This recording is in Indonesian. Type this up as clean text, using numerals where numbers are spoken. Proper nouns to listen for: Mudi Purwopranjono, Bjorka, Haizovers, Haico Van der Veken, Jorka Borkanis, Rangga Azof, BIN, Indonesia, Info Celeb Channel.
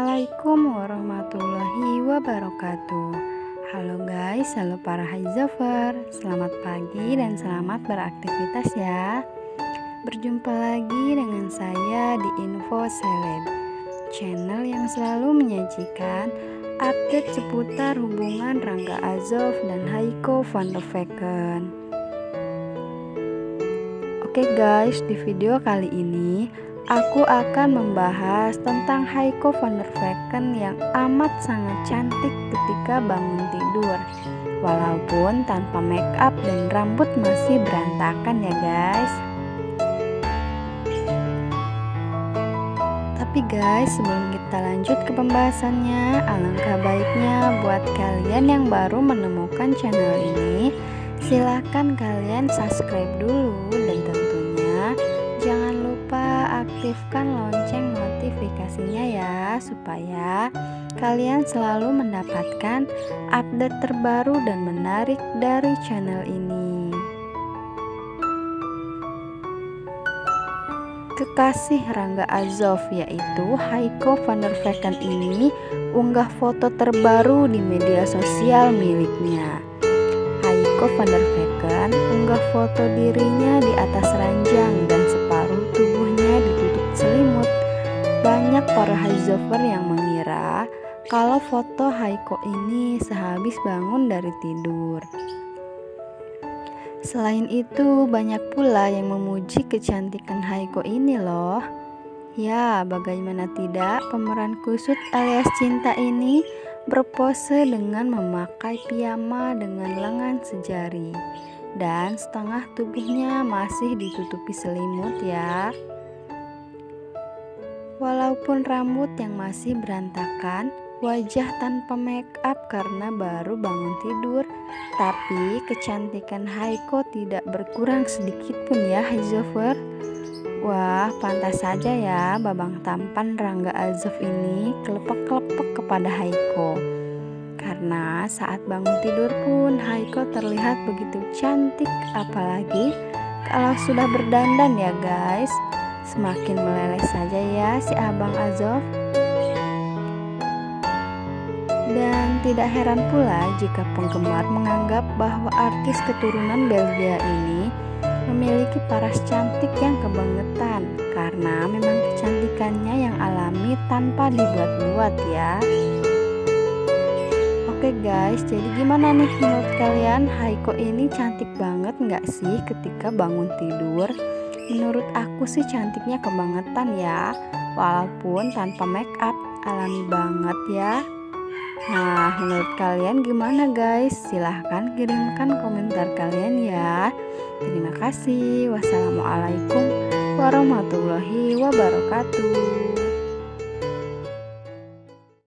Assalamualaikum warahmatullahi wabarakatuh. Halo guys, halo para Haizovers. Selamat pagi dan selamat beraktivitas ya. Berjumpa lagi dengan saya di Info Celeb Channel yang selalu menyajikan update seputar hubungan Rangga Azof dan Haico Van der Veken. Oke guys, di video kali ini aku akan membahas tentang Haico Van der Veken yang amat sangat cantik ketika bangun tidur, walaupun tanpa make up dan rambut masih berantakan ya guys. Tapi guys, sebelum kita lanjut ke pembahasannya, alangkah baiknya buat kalian yang baru menemukan channel ini, silahkan kalian subscribe dulu dan tentunya jangan lupa aktifkan lonceng notifikasinya ya, supaya kalian selalu mendapatkan update terbaru dan menarik dari channel ini. Kekasih Rangga Azof yaitu Haico Van der Veken ini unggah foto terbaru di media sosial miliknya. Haico Van der Veken unggah foto dirinya di atas ranjang dan tubuhnya ditutup selimut. Banyak para Haizover yang mengira kalau foto Haico ini sehabis bangun dari tidur. Selain itu, banyak pula yang memuji kecantikan Haico ini loh. Ya, bagaimana tidak, pemeran kusut alias cinta ini berpose dengan memakai piyama dengan lengan sejari dan setengah tubuhnya masih ditutupi selimut ya. Walaupun rambut yang masih berantakan, wajah tanpa make up karena baru bangun tidur, tapi kecantikan Haico tidak berkurang sedikit pun ya Haizover. Wah, pantas saja ya babang tampan Rangga Azof ini kelepek-kelepek kepada Haico. Karena saat bangun tidur pun Haico terlihat begitu cantik, apalagi kalau sudah berdandan ya guys. Semakin meleleh saja ya si Abang Azof. Dan tidak heran pula jika penggemar menganggap bahwa artis keturunan Belgia ini memiliki paras cantik yang kebangetan, karena memang kecantikannya yang alami tanpa dibuat-buat ya. Oke guys, jadi gimana nih menurut kalian, Haico ini cantik banget nggak sih ketika bangun tidur? Menurut aku sih cantiknya kebangetan ya, walaupun tanpa make up, alami banget ya. Nah, menurut kalian gimana guys? Silahkan kirimkan komentar kalian ya. Terima kasih. Wassalamualaikum warahmatullahi wabarakatuh.